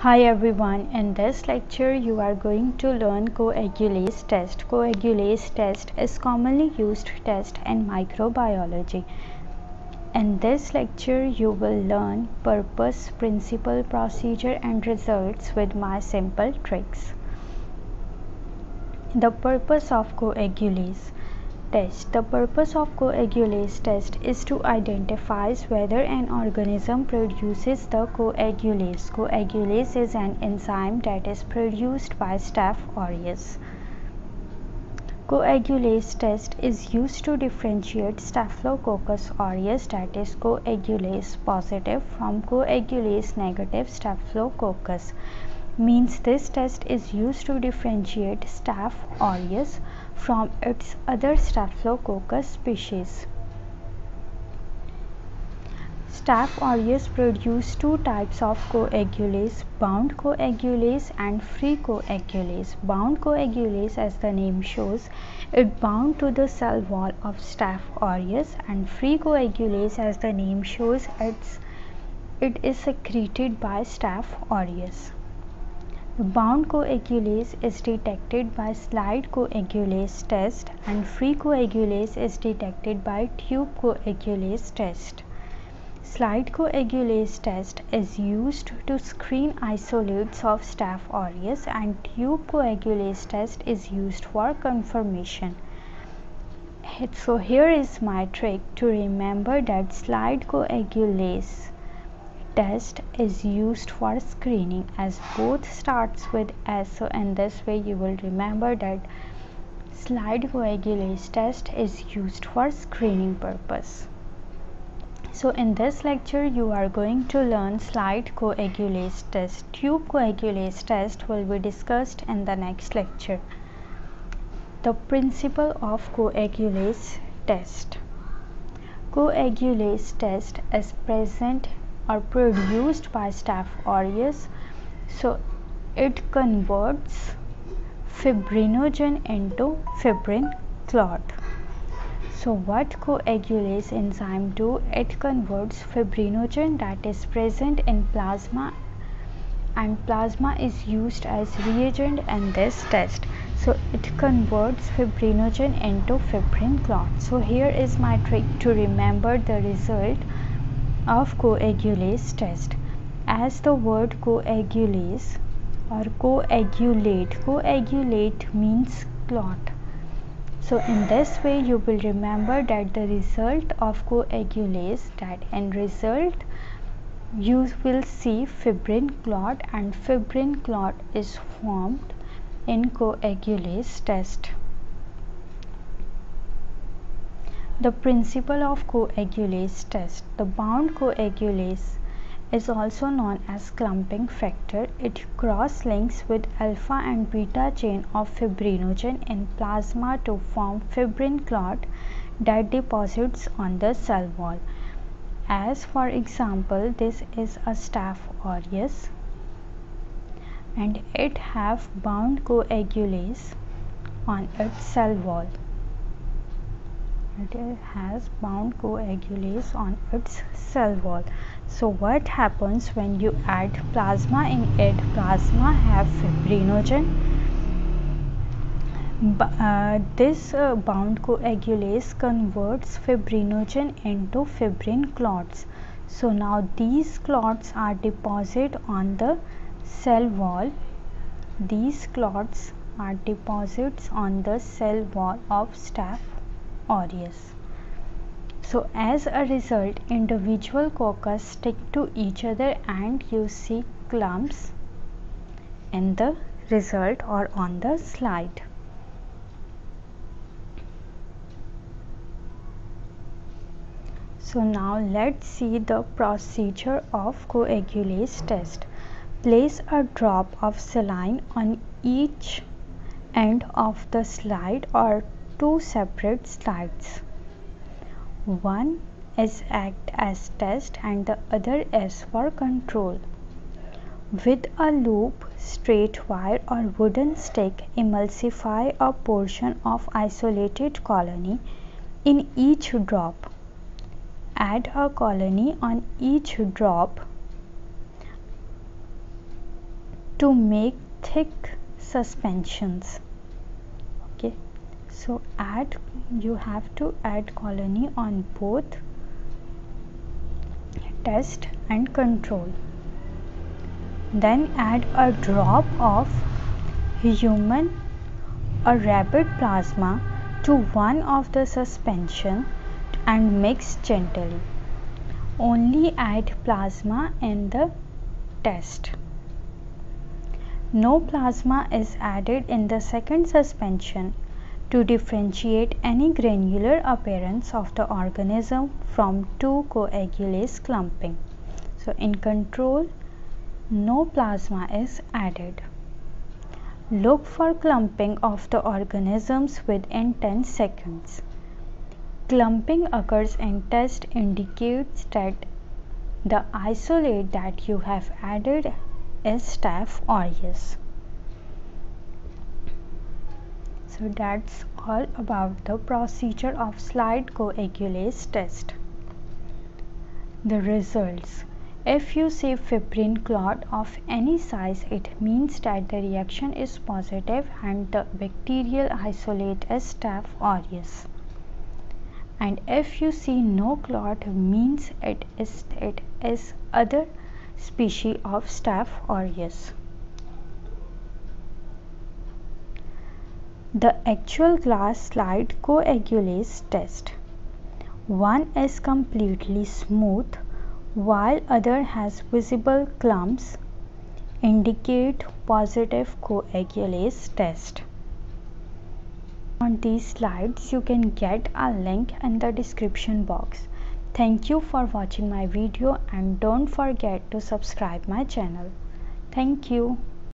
Hi everyone, in this lecture you are going to learn coagulase test. Coagulase test is commonly used test in microbiology. In this lecture you will learn purpose, principle, procedure and results with my simple tricks. The purpose of coagulase test. The purpose of coagulase test is to identify whether an organism produces the coagulase. Coagulase is an enzyme that is produced by Staphylococcus aureus. Coagulase test is used to differentiate Staphylococcus aureus, that is coagulase positive, from coagulase negative Staphylococcus. Means this test is used to differentiate Staphylococcus aureus from its other Staphylococcus species. Staphylococcus aureus produces two types of coagulase, bound coagulase and free coagulase. Bound coagulase, as the name shows, it bound to the cell wall of Staphylococcus aureus, and free coagulase, as the name shows, it is secreted by Staphylococcus aureus. The bound coagulase is detected by slide coagulase test, and free coagulase is detected by tube coagulase test. Slide coagulase test is used to screen isolates of Staphylococcus aureus, and tube coagulase test is used for confirmation. So here is my trick to remember that slide coagulase test is used for screening, as both starts with S. So in this way you will remember that slide coagulase test is used for screening purpose. So in this lecture you are going to learn slide coagulase test. Tube coagulase test will be discussed in the next lecture. The principle of coagulase test. Coagulase test is present are produced by Staphylococcus aureus, so it converts fibrinogen into fibrin clot. So what coagulase enzyme do? It converts fibrinogen that is present in plasma, and plasma is used as reagent in this test. So it converts fibrinogen into fibrin clot. So here is my trick to remember the result of coagulase test. As the word coagulase or coagulate means clot, so in this way you will remember that the result of coagulase, that in result you will see fibrin clot, and fibrin clot is formed in coagulase test. The principle of coagulase test. The bound coagulase is also known as clumping factor. It cross-links with alpha and beta chain of fibrinogen in plasma to form fibrin clot that deposits on the cell wall. As for example, this is a Staphylococcus aureus and it have bound coagulase on its cell wall. It has bound coagulase on its cell wall. So what happens when you add plasma in it? Plasma have fibrinogen. This bound coagulase converts fibrinogen into fibrin clots. So now these clots are deposited on the cell wall. These clots are deposits on the cell wall of Staphylococcus aureus. So as a result, individual coccus stick to each other and you see clumps in the result or on the slide. So now let's see the procedure of coagulase test. Place a drop of saline on each end of the slide or two separate slides. One is act as test and the other is for control. With a loop, straight wire or wooden stick, emulsify a portion of isolated colony in each drop. Add a colony on each drop to make thick suspensions. Okay, so you have to add colony on both test and control. Then add a drop of human or rabbit plasma to one of the suspension and mix gently. Only add plasma in the test. No plasma is added in the second suspension to differentiate any granular appearance of the organism from two coagulase clumping. So in control, no plasma is added. Look for clumping of the organisms within 10 seconds. Clumping occurs in test indicates that the isolate that you have added is Staph aureus. So that's all about the procedure of slide coagulase test. The results. If you see fibrin clot of any size, it means that the reaction is positive and the bacterial isolate is Staph aureus. And if you see no clot, means it is other species of Staph aureus. The actual glass slide coagulase test. One is completely smooth while other has visible clumps, indicate positive coagulase test. On these slides you can get a link in the description box. Thank you for watching my video and don't forget to subscribe my channel. Thank you.